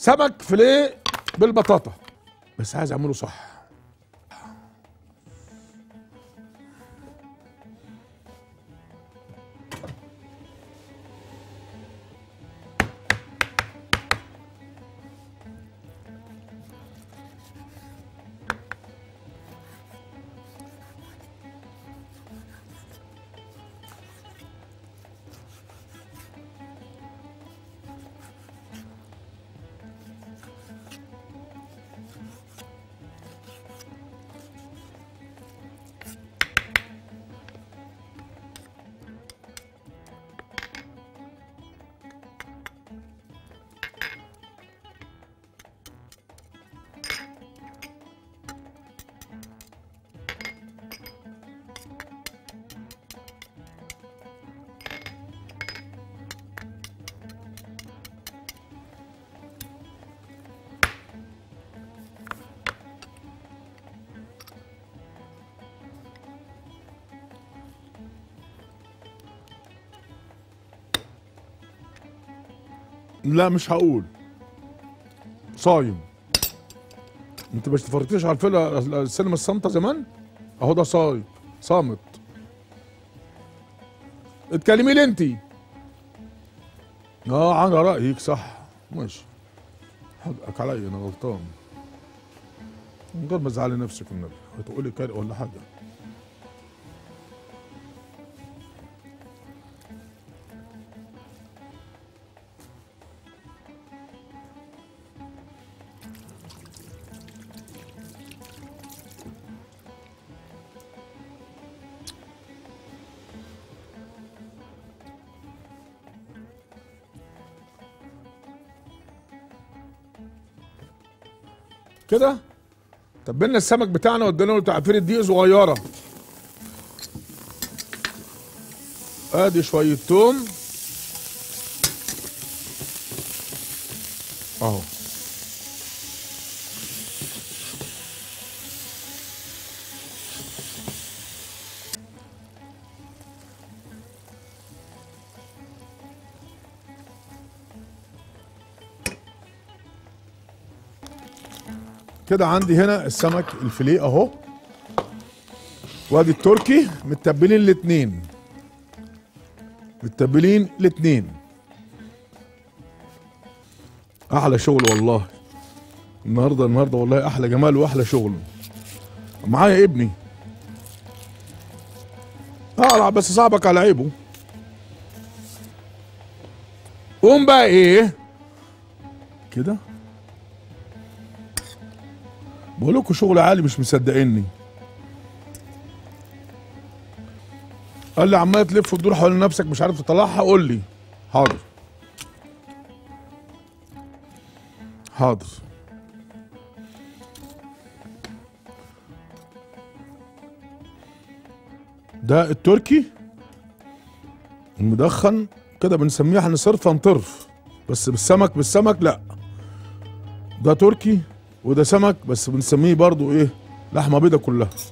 سمك فيليه بالبطاطا، بس عايز اعمله صح. لا مش هقول صايم. انت مش تفرطيش على السينما الصامته زمان، اهو ده صايم صامت. اتكلمي لي انت. انا رايك صح، ماشي حقك عليا، انا غلطان من غير ما تزعلي نفسك النبي. هتقولي كاري ولا حاجه؟ كده تبلنا السمك بتاعنا وادينا له تعفيره دقيق صغيره، ادي شويه توم اهو، كده عندي هنا السمك الفيليه اهو، وادي التركي متبلين الاثنين، متبلين الاثنين. احلى شغل والله النهارده والله، احلى جمال واحلى شغل. معايا ابني اقرع بس صاحبك على عيبه. قوم بقى ايه كده، بقول لكم شغل عالي مش مصدقيني. قال لي عمال تلف وتدور حوالين نفسك مش عارف تطلعها، قول لي حاضر حاضر. ده التركي المدخن كده بنسميه احنا صرف طرف، بس بالسمك لا، ده تركي وده سمك بس بنسميه برضو ايه، لحمه بيضه كلها.